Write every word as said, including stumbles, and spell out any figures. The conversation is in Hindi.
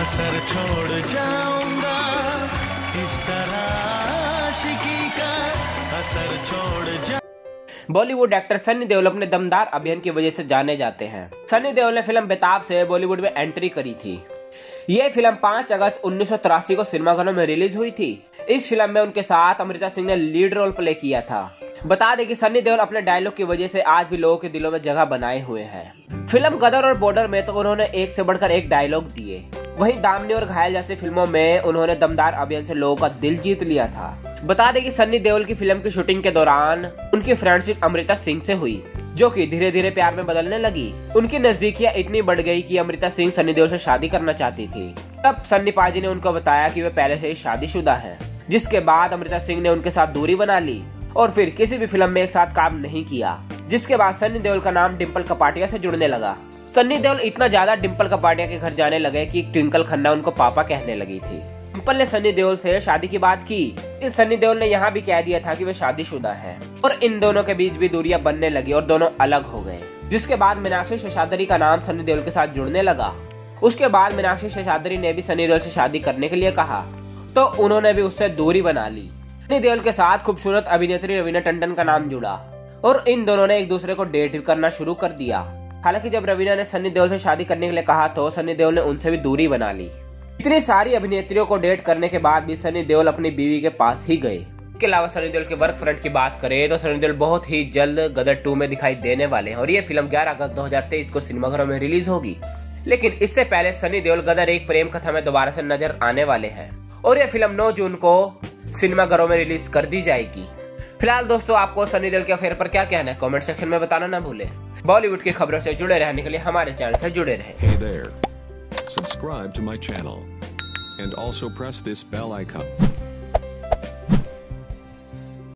असर छोड़ जाऊंगा, इस तरह आशिकी का असर छोड़ जा। बॉलीवुड एक्टर सनी देओल अपने दमदार अभिनय की वजह से जाने जाते हैं। सनी देओल ने फिल्म बेताब से बॉलीवुड में एंट्री करी थी। ये फिल्म पाँच अगस्त उन्नीस सौ तिरासी को सिनेमाघरों में रिलीज हुई थी। इस फिल्म में उनके साथ अमृता सिंह ने लीड रोल प्ले किया था। बता दें कि सनी देओल अपने डायलॉग की वजह से आज भी लोगों के दिलों में जगह बनाए हुए हैं। फिल्म गदर और बॉर्डर में तो उन्होंने एक से बढ़कर एक डायलॉग दिए, वहीं दामने और घायल जैसी फिल्मों में उन्होंने दमदार अभिनय से लोगों का दिल जीत लिया था। बता दें कि सनी देओल की फिल्म की शूटिंग के दौरान उनकी फ्रेंडशिप अमृता सिंह से हुई, जो कि धीरे धीरे प्यार में बदलने लगी। उनकी नजदीकियां इतनी बढ़ गई कि अमृता सिंह सनी देओल से शादी करना चाहती थी। तब सन्नी पाजी ने उनको बताया कि वे पहले से ही शादीशुदा हैं, जिसके बाद अमृता सिंह ने उनके साथ दूरी बना ली और फिर किसी भी फिल्म में एक साथ काम नहीं किया। जिसके बाद सनी देओल का नाम डिंपल कपाड़िया से जुड़ने लगा। सनी देओल इतना ज्यादा डिंपल कपाड़िया के घर जाने लगे कि ट्विंकल खन्ना उनको पापा कहने लगी थी। डिंपल ने सनी देओल से शादी की बात की। सनी देओल ने यहाँ भी कह दिया था कि वे शादीशुदा हैं और इन दोनों के बीच भी दूरियां बनने लगी और दोनों अलग हो गए। जिसके बाद मीनाक्षी शेषाद्री का नाम सनी देओल के साथ जुड़ने लगा। उसके बाद मीनाक्षी शेषाद्री ने भी सनी देओल से शादी करने के लिए कहा, तो उन्होंने भी उससे दूरी बना ली। सनी देओल के साथ खूबसूरत अभिनेत्री रवीना टंडन का नाम जुड़ा और इन दोनों ने एक दूसरे को डेट करना शुरू कर दिया। हालांकि जब रवीना ने सनी देओल से शादी करने के लिए कहा तो सनी देओल ने उनसे भी दूरी बना ली। इतनी सारी अभिनेत्रियों को डेट करने के बाद भी सनी देओल अपनी बीवी के पास ही गए। इसके अलावा सनी देओल के वर्क फ्रंट की बात करें तो सनी देओल बहुत ही जल्द गदर टू में दिखाई देने वाले हैं और ये फिल्म ग्यारह अगस्त दो हज़ार तेईस को सिनेमाघरों में रिलीज होगी। लेकिन इससे पहले सनी देओल गदर एक प्रेम कथा में दोबारा से नजर आने वाले हैं और यह फिल्म नौ जून को सिनेमाघरों में रिलीज कर दी जाएगी। फिलहाल दोस्तों, आपको सनी देओल के अफेयर पर क्या कहना है कॉमेंट सेक्शन में बताना न भूले। बॉलीवुड की खबरों से जुड़े रहने के लिए हमारे चैनल से जुड़े रहें। Subscribe to my channel and also press this bell icon.